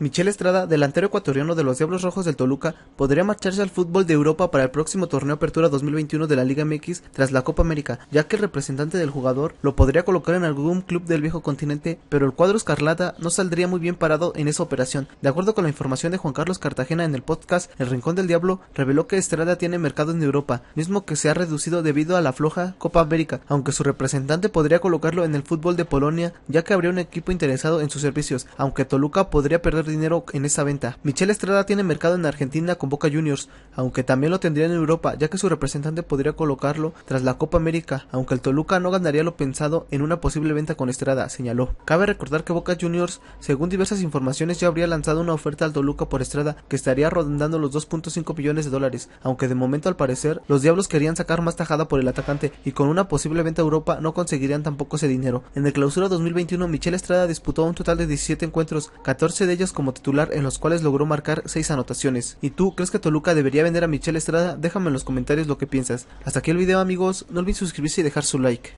Michelle Estrada, delantero ecuatoriano de los Diablos Rojos del Toluca, podría marcharse al fútbol de Europa para el próximo torneo Apertura 2021 de la Liga MX tras la Copa América, ya que el representante del jugador lo podría colocar en algún club del viejo continente, pero el cuadro escarlata no saldría muy bien parado en esa operación. De acuerdo con la información de Juan Carlos Cartagena en el podcast El Rincón del Diablo, reveló que Estrada tiene mercado en Europa, mismo que se ha reducido debido a la floja Copa América, aunque su representante podría colocarlo en el fútbol de Polonia, ya que habría un equipo interesado en sus servicios, aunque Toluca podría perder dinero en esa venta. Michelle Estrada tiene mercado en Argentina con Boca Juniors, aunque también lo tendría en Europa, ya que su representante podría colocarlo tras la Copa América, aunque el Toluca no ganaría lo pensado en una posible venta con Estrada, señaló. Cabe recordar que Boca Juniors, según diversas informaciones, ya habría lanzado una oferta al Toluca por Estrada, que estaría rondando los $2.5 millones, aunque de momento al parecer los Diablos querían sacar más tajada por el atacante y con una posible venta a Europa no conseguirían tampoco ese dinero. En el Clausura 2021, Michelle Estrada disputó un total de 17 encuentros, 14 de ellos como titular, en los cuales logró marcar 6 anotaciones. ¿Y tú crees que Toluca debería vender a Michelle Estrada? Déjame en los comentarios lo que piensas. Hasta aquí el video, amigos, no olviden suscribirse y dejar su like.